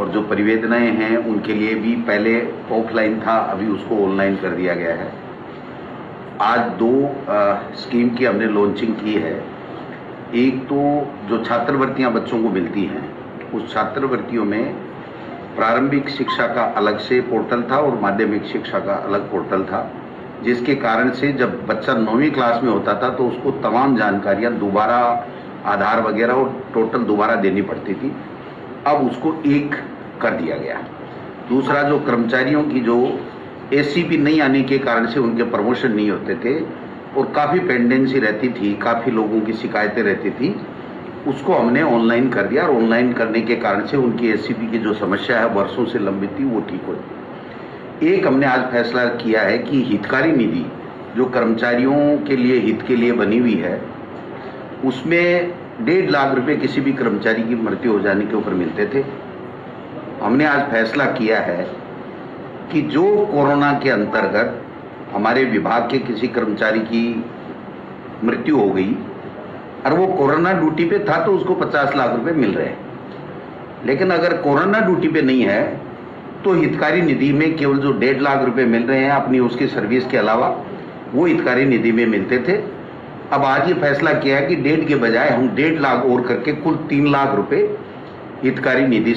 और जो परिवेदनाएं हैं उनके लिए भी पहले ऑफलाइन था, अभी उसको ऑनलाइन कर दिया गया है। आज दो स्कीम की हमने लॉन्चिंग की है। एक तो जो छात्रवृत्तियां बच्चों को मिलती हैं, उस छात्रवृत्तियों में प्रारंभिक शिक्षा का अलग से पोर्टल था और माध्यमिक शिक्षा का अलग पोर्टल था, जिसके कारण से जब बच्चा 9वीं क्लास में होता था तो उसको तमाम जानकारियाँ दोबारा आधार वगैरह और टोटल दोबारा देनी पड़ती थी, अब उसको एक कर दिया गया। दूसरा, जो कर्मचारियों की जो एसीपी नहीं आने के कारण से उनके प्रमोशन नहीं होते थे और काफ़ी पेंडेंसी रहती थी, काफ़ी लोगों की शिकायतें रहती थी, उसको हमने ऑनलाइन कर दिया और ऑनलाइन करने के कारण से उनकी एसीपी की जो समस्या है वर्षों से लंबित थी वो ठीक हो गई। एक हमने आज फैसला किया है कि हितकारी निधि जो कर्मचारियों के लिए हित के लिए बनी हुई है, उसमें 1.5 लाख रुपए किसी भी कर्मचारी की मृत्यु हो जाने के ऊपर मिलते थे। हमने आज फैसला किया है कि जो कोरोना के अंतर्गत हमारे विभाग के किसी कर्मचारी की मृत्यु हो गई और वो कोरोना ड्यूटी पे था तो उसको 50 लाख रुपए मिल रहे हैं, लेकिन अगर कोरोना ड्यूटी पे नहीं है तो हितकारी निधि में केवल जो 1.5 लाख रुपये मिल रहे हैं अपनी उसकी सर्विस के अलावा, वो हितकारी निधि में मिलते थे। अब आज ये फैसला किया है कि 1.5 के बजाय हम 1.5 लाख और करके कुल 3 लाख रुपए हितकारी निधि